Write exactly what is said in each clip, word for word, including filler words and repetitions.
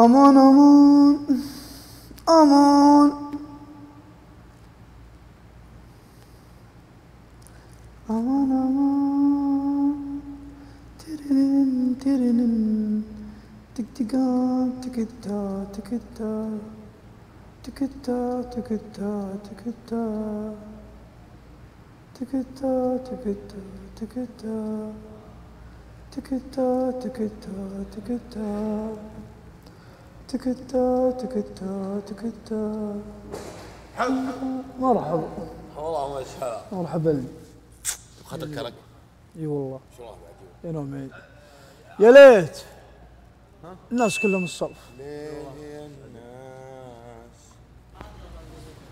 Aman aman. Aman. Aman aman. Tirinin tirinin. Tik tika tikita tikita. Tikita tikita tikita. Tikita tikita tikita. Tikita tikita tikita. تكتا تكتا تكتا مرحبا والله ما شاء الله مرحبا لي خاطر كرك اي والله يا نوم عيد يا ليت الناس كلهم الصف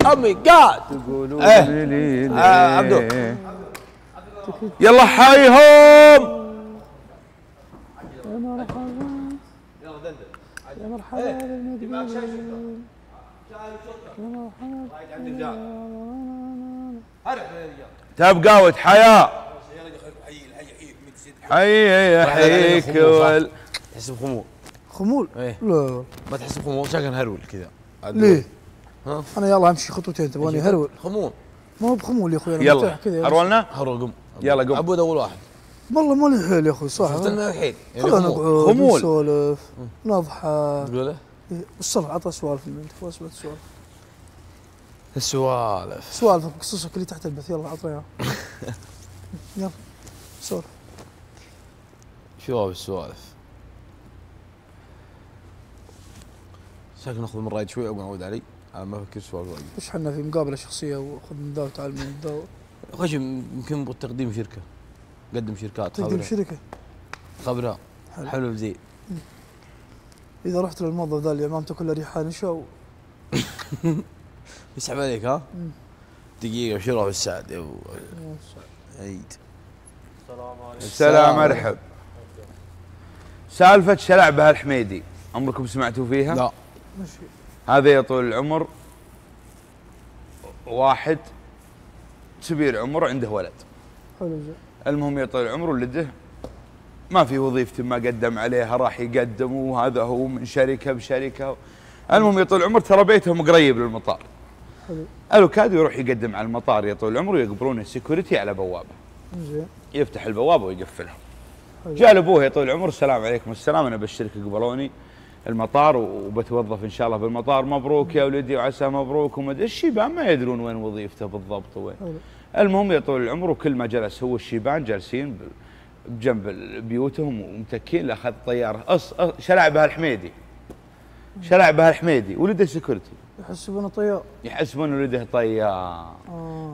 او ماي جاد تقولوا لي ليه عبدو يلا حيهم يا مرحبا يا مرحبا يا مرحبا تبقى حياة حي حيك وال تحس بخمول خمول؟ ايه لا ما تحس بخمول شكل هرول كذا ليه؟ ها؟ انا يلا امشي خطوتين تبغاني هرول خمول ما هو بخمول يا اخوي يلا هرولنا؟ هرول قم يلا قم عبود اول واحد والله مالي حيل يا اخوي صح شفت لنا حيل خلونا نقعد نسولف نضحك تقول الصراحه عطى سوالف من انت خلاص بس سوالف السوالف سوالفك قصصك اللي تحت البث يلا عطيها يلا سولف شو السوالف شكلك ناخذ من رايد شوي ونعود علي انا ما فكرت سوالف واجد وش حنا في مقابله شخصيه وخذ من ذا وتعال من ذا اخوي يمكن تقديم شركه قدم شركات تقدم شركه خبره حلو زين اذا رحت للموظف ذا اللي امامته كلها ريحه نشا يسحب عليك ها دقيقه شرف السعد يا عيد السلام عليكم السلام مرحب سالفه شلع بهالحميدي عمركم سمعتوا فيها؟ لا ماشي هذا يا طول العمر واحد كبير عمر عنده ولد حلو زين المهم يا طويل العمر ولده ما في وظيفة ما قدم عليها راح يقدم وهذا هو من شركة بشركة المهم يا طويل العمر ترى بيتهم قريب للمطار حلو الوكاد يروح يقدم على المطار يا طويل العمر ويقبلونه السكيورتي على بوابة زين يفتح البوابة ويقفلها جاء لابوه يا طويل العمر السلام عليكم السلام انا بالشركة قبلوني المطار وبتوظف ان شاء الله بالمطار مبروك يا ولدي وعسى مبروك وما ادري الشيبان ما يدرون وين وظيفته بالضبط وين حلو. المهم يا طول العمر وكل ما جلس هو الشيبان جالسين بجنب بيوتهم ومتكين لاخذ طياره أص... أص... شلع بهالحميدي شلع بهالحميدي ولده سكرتي يحسبونه طيار يحسبون ولده طيار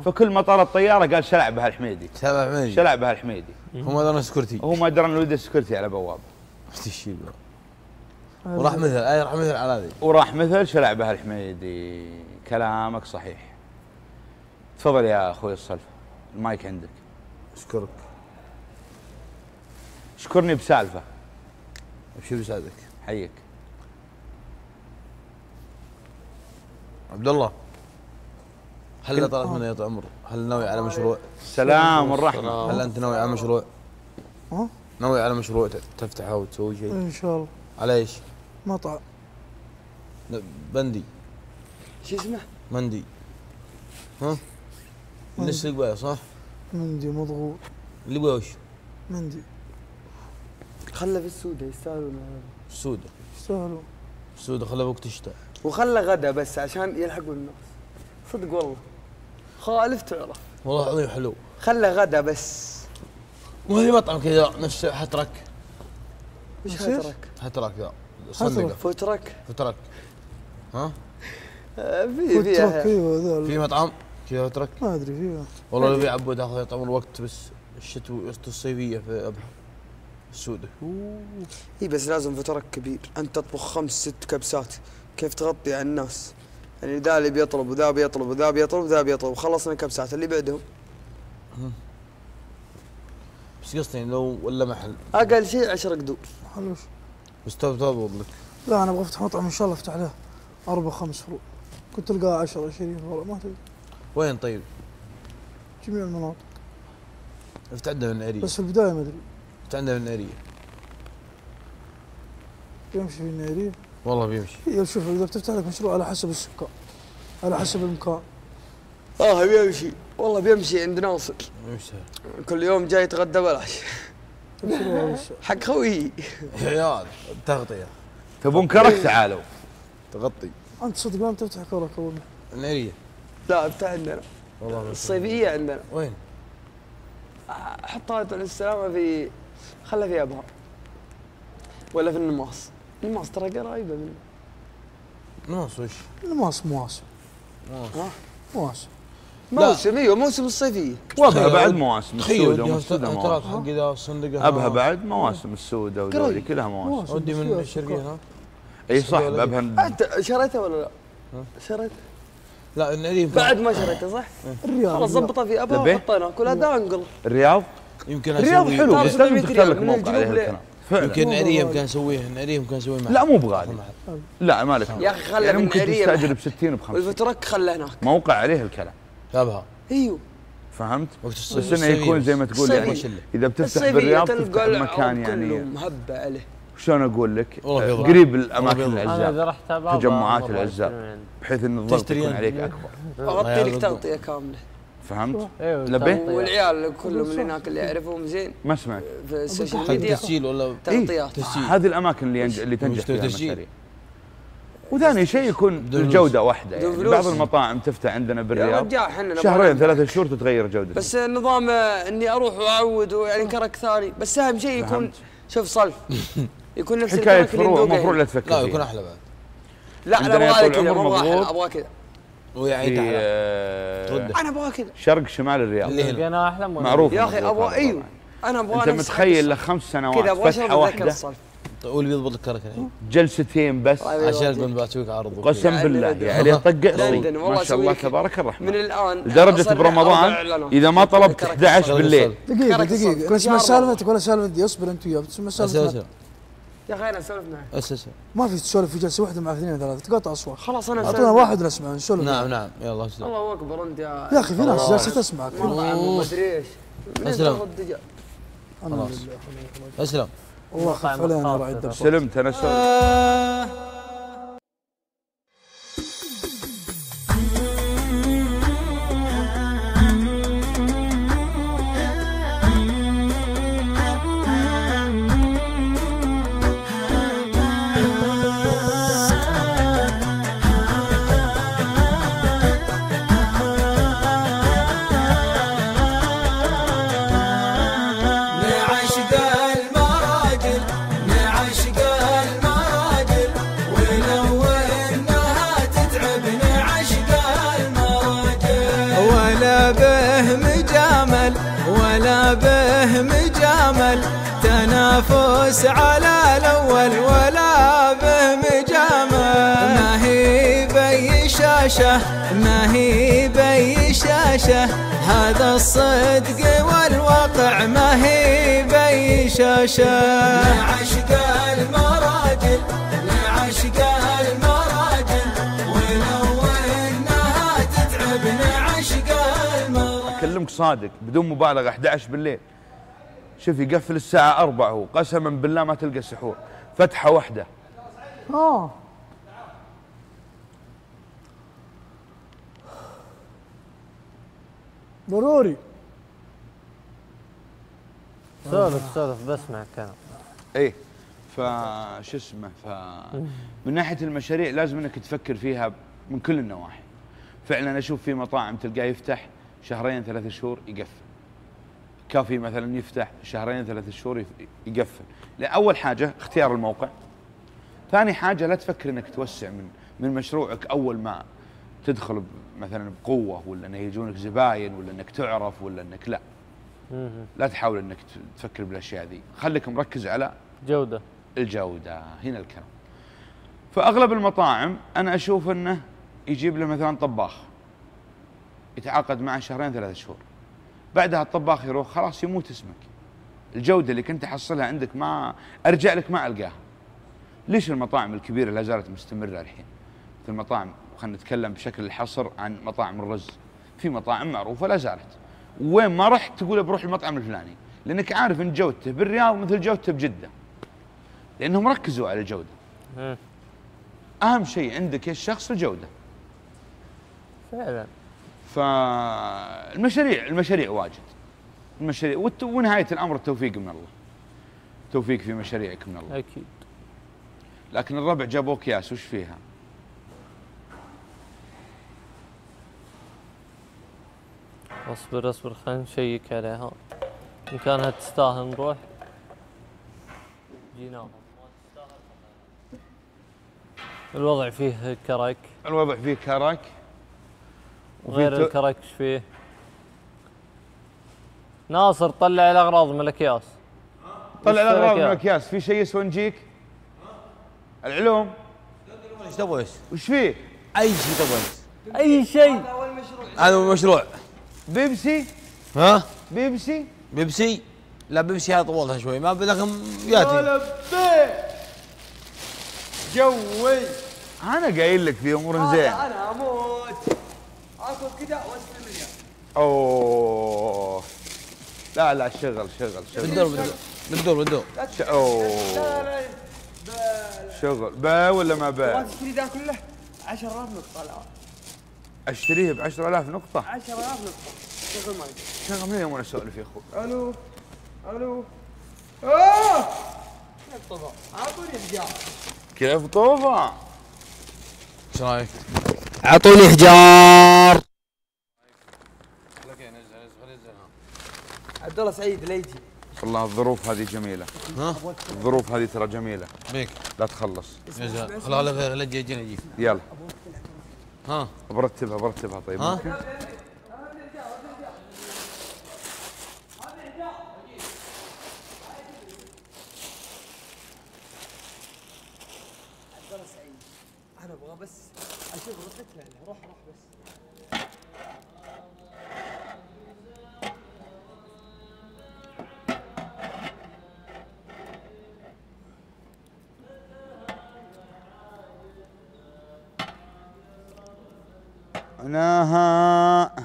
فكل ما طارت طياره قال شلع بهالحميدي شلع بهالحميدي هو ما دران سكرتي هو ما دران ولده سكرتي على بوابه اختي الشيبان وراح مثل اي راح مثل على هذه وراح مثل شلع بهالحميدي كلامك صحيح تفضل يا اخوي السالفه المايك عندك اشكرك اشكرني بسالفه وشو بيساعدك حيك عبد الله هل طلعت من يا طويل العمر هل ناوي على مشروع السلام والرحمه هل انت ناوي على مشروع ها ناوي على مشروع تفتحه وتسوي شيء ان شاء الله على ايش مطعم بندي شو اسمه مندي ها الناس اللي قباله صح؟ مندي مضغوط اللي قباله وش؟ مندي خله في السودة يستاهلون هذا السودة يستاهلون السودة خله وقت الشتاء وخله غدا بس عشان يلحقوا الناس صدق والله خالف تعرف والله العظيم حلو خله غدا بس مو في مطعم كذا نفس هترك وش هترك؟ هترك ذا صندقة فترك فترك ها؟ في في في مطعم كذا فترك ما ادري فيه والله لو في عبود اخذ طول وقت بس الشتوي الصيفيه في ابها السوده اي بس لازم فترك كبير انت تطبخ خمس ست كبسات كيف تغطي على الناس يعني ذا اللي بيطلب وذا بيطلب وذا بيطلب وذا بيطلب وخلصنا كبسات اللي بعدهم بس قصدي لو ولا محل اقل شيء عشر قدور حلو بس تضبط لك لا انا ابغى افتح مطعم ان شاء الله افتح له أربع خمس فروع كنت تلقاها عشرة عشرين فروع ما تدري وين طيب؟ جميع المناطق رحت عندنا من العرية بس في البداية ما أدري رحت عندنا من العرية يمشي في العرية والله بيمشي. شوف اذا بتفتح لك مشروع على حسب السكان، على حسب المكان. اه بيمشي والله، بيمشي عند ناصر. يمشي كل يوم جاي يتغدى بلاش. حق خويي. عيال تغطيه. تبون كرك تعالوا. تغطي. انت صدق ما بتفتح كرك والله. العيريه. لا افتح عندنا. والله الصيفيه عندنا. وين؟ حطها للسلامه في، خلها في ابها. ولا في النماص. الماص ترى قرايبه منه. نماص وش؟ الماص مواسم. مواسم. مواسم. موسم، ايوه موسم الصيفيه. وابها بعد مواسم السوده والسوده مواسم. كذا الصندقه ابها بعد مواسم السوده وذولي كلها مواسم. ودي من الشرقيه ها؟ اي صح ابها. انت شريتها ولا لا؟ شريتها؟ لا النعيم بعد ما شريتها صح؟ الرياض خلاص ظبطها في ابها وحطيناها كلها دا انقل. الرياض؟ يمكن الرياض حلو بس لازم تختار لك موقع عليها الكلام. يمكن نعريه يمكن اسويها، نعريه يمكن اسويها معك. لا مو بغالي. لا مالك يا اخي خله من نعريه تستاجر ب ستين ب خمسين والفترك خله هناك. موقع عليه الكلام. ابها. ايوه. فهمت؟ بس انه يكون زي ما تقول يعني اذا بتفتح بالرياض تفتح مكان يعني مهبه عليه. شلون اقول لك؟ قريب الاماكن العزاء تجمعات العزاء بحيث ان الضغط يكون عليك اكبر. اغطي لك تغطيه كامله. فهمت؟ ايوه لبيه؟ والعيال كلهم اللي هناك اللي اعرفهم زين ما سمعت في السوشيال ميديا تسجيل ولا تغطيات. هذه الاماكن اللي اللي تنجح فيها المشاريع. وثاني شيء يكون الجوده واحده يعني. بعض المطاعم تفتح عندنا بالرياض شهرين ثلاثة شهور تتغير جودتها. بس النظام اني اروح واعود ويعني كرك ثاني، بس اهم شيء يكون شوف صلف يكون نفس الكرك اللي حكايه فروع المفروض لا تفكر فيها. لا يكون احلى بعد. لا انا ابغى كذا والله ابغى كذا. ويعيد انا ابغى كذا شرق شمال الرياض اللي انا احلم معروف يا اخي ابغى. ايوه انا ابغى. انت متخيل لخمس سنوات فتحه واحده واللي بيضبط الكرك الحين جلستين بس عشان تقول بسويك عرض قسم بالله يعني طق اصلي ما شاء الله تبارك الرحمن. من الان لدرجه برمضان اذا ما طلبت احد عشر بالليل. دقيقه دقيقه بس ما سالفتك ولا سالفتي. اصبر انت وياه بس ما سالفتك يا اخي. انا اسولف معك اساسا ما في تسولف في جلسه واحده مع اثنين ثلاثه تقاطع اصوات. خلاص انا اعطونا واحد نسمع نسولف. نعم نعم يلا اسلم. الله اكبر انت يا يا اخي في ناس جالسه تسمعك ما ادري ايش. اسلم خلاص اسلم والله خف علينا راعي الدرس. سلمت انا سلمت. تنافس على الأول ولا به مجامل. ما هي بي شاشة ما هي بي شاشة هذا الصدق والواقع ما هي بي شاشة. لعشق المراجل لعشق المراجل ولو إنها تتعب لعشق المراجل. أكلمك صادق بدون مبالغة أحد عشر بالليل شوف يقفل الساعة أربعة هو قسما بالله ما تلقى سحور فتحة واحدة. اه ضروري سولف سولف بسمع الكلام. ايه فشو اسمه ف من ناحية المشاريع لازم انك تفكر فيها من كل النواحي. فعلا اشوف في مطاعم تلقاه يفتح شهرين ثلاثة شهور يقفل. كافي مثلا يفتح شهرين ثلاثة شهور يقفل. اول حاجه اختيار الموقع، ثاني حاجه لا تفكر انك توسع من من مشروعك اول ما تدخل مثلا بقوه ولا انه يجونك زباين ولا انك تعرف ولا انك لا لا تحاول انك تفكر بالاشياء ذي. خليك مركز على جوده الجوده هنا الكلام. فاغلب المطاعم انا اشوف انه يجيب له مثلا طباخ يتعاقد معه شهرين ثلاثة شهور بعدها الطباخ يروح خلاص يموت اسمك. الجوده اللي كنت احصلها عندك ما ارجع لك ما القاها. ليش المطاعم الكبيره لا زالت مستمره الحين؟ مثل المطاعم خلينا نتكلم بشكل الحصر عن مطاعم الرز. في مطاعم معروفه لا زالت وين ما رحت تقول بروح المطعم الفلاني لانك عارف ان جودته بالرياض مثل جودته بجده. لانهم ركزوا على الجوده. اهم شيء عندك يا الشخص الجوده. فعلا. فالمشاريع المشاريع واجد. المشاريع ونهايه الامر التوفيق من الله. توفيق في مشاريعك من الله. اكيد. لكن الربع جابوا اكياس وش فيها؟ اصبر اصبر خلينا نشيك عليها. ان كانها تستاهل نروح. جيناها. الوضع فيه كرك. الوضع فيه كرك. غير الكرك ايش فيه؟ ناصر طلع الاغراض من الاكياس. طلع الاغراض من الاكياس، في شيء يسوى نجيك؟ العلوم. ايش تبغى ايش؟ وش فيه؟ اي شيء تبغى اي شيء. هذا اول مشروع. هذا اول مشروع. بيبسي؟ ها؟ بيبسي؟ بيبسي؟ لا بيبسي هذا طولها شوي ما لكن ياتي. جوي. انا قايل لك في امور زين. انا اموت. اخذ كذا واسلم اليوم. اوه. لا لا شغل شغل شغل. بالدور بالدور بالدور بالدور. اوه. شغل با ولا ما با؟ ما تشتري ذا كله عشرة آلاف نقطة الآن. اشتريه ب عشرة آلاف نقطة؟ عشرة آلاف نقطة. شغل ما يجي. شغل من اليوم وانا اسولف يا اخوي. الو الو. اوه. كيف طفى؟ اعطوني حجارة. كيف طفى؟ ايش رايك؟ اعطوني حجار. عبد الله سعيد لا يجي. والله الظروف هذه جميلة. ها؟ الظروف هذه ترى جميلة. بيك. لا تخلص. لا لا لا تجيني اجيك. يلا. ها؟ برتبها برتبها طيب. ها؟ ممكن؟ أنا أبغى بس أشوف ركبتنا روح روح بس. أناها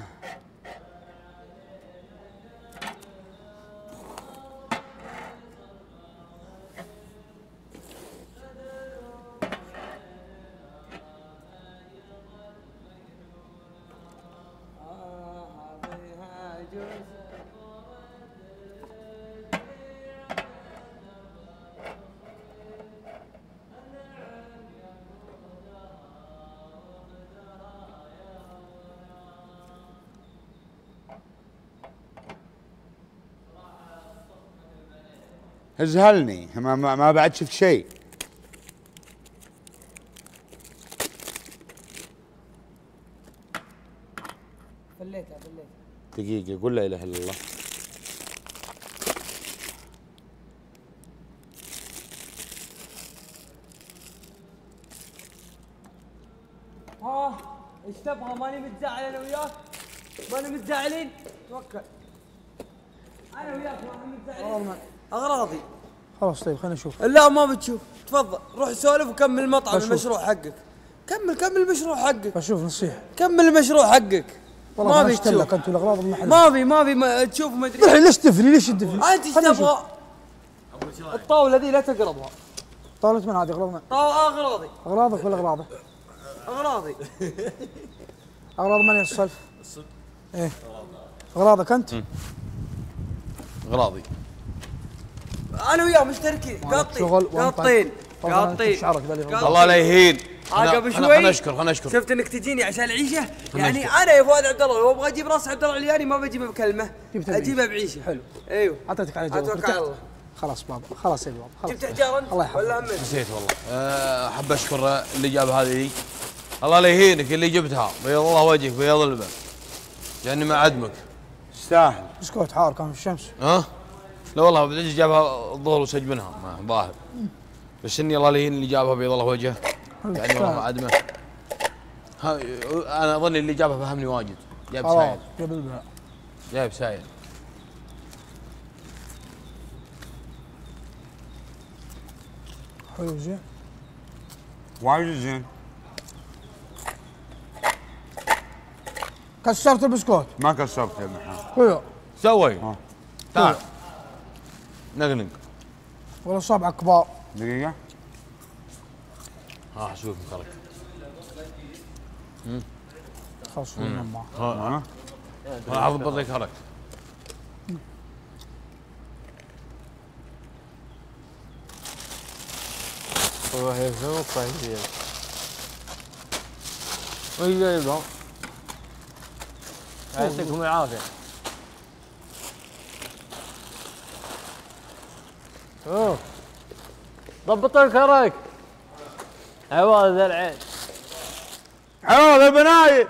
ازهلني ما, ما بعد شفت شيء. فليتها فليتها دقيقة قول لا اله الا الله. ها ايش تبغى؟ ماني متزعل انا وياك، ماني متزعلين توكل. انا وياك ماني متزعلين. اغراضي خلاص طيب خلينا نشوف. لا ما بتشوف تفضل روح سولف وكمل مطعم بشوف. المشروع حقك كمل كمل المشروع حقك بشوف نصيحة كمل المشروع حقك والله ما بتشوف انت الاغراض المحل ما في ما في تشوف ما ادري ليش تفلي ليش تفلي انت ايش تبغى؟ الطاولة ذي لا تقربها. طاولة من هذه اغراض من؟ طاولة اغراضي اغراضك ولا اغراضه؟ اغراضي اغراض من يا السلف؟ الصدق ايه اغراضك انت؟ اغراضي انا وياه مشتركين قاطين قاطين قاطين الله لا يهين. قبل شوي خلنا نشكر خلنا نشكر شفت انك تجيني عشان العيشه يعني نشكر. انا يا فؤاد عبد الله لو ابغى اجيب راس عبد الله العلياني ما بجيبه بكلمه اجيبه بعيشه. حلو ايوه اعطيتك على جواب خلاص بابا خلاص يا بابا جبت حجار انت ولا همك؟ نسيت والله. احب اشكر اللي جاب هذه الله لا يهينك اللي جبتها بيض الله وجهك بيض الباب يعني مع عدمك تستاهل. بسكوت حار كان في الشمس. ها؟ لا والله عبد العزيز جابها الظهر وسج منها ظاهر بس اني الله لين اللي جابها بيض الله وجهه يعني والله عدمه. انا اظن اللي جابها فهمني واجد. جاب سايل جاب سايل حلو زين واجد زين. كسرت البسكوت؟ ما كسرت يا محمد. حلو سوي تعال نغنق ولا صابعك كبار. دقيقة ها شوف مخرك. امم خلاص ها ها اضبط لك هرك. والله يا زلمه طيب. ويلي يبا. يعطيكم العافيه. اوه ضبط الكرك عوض العين عوض البناية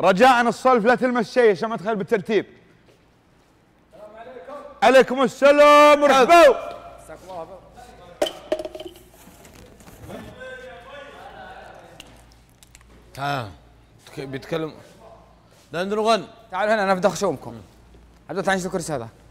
رجاءً الصلف لا تلمس شيء عشان ما تخل بالترتيب. السلام عليكم. عليكم السلام مرحبا. مساك الله بالخير. ها بيتكلم لا عندنا غن. تعالوا هنا انا بدي اخشومكم. عبد الله تعال نشيل الكرسي هذا.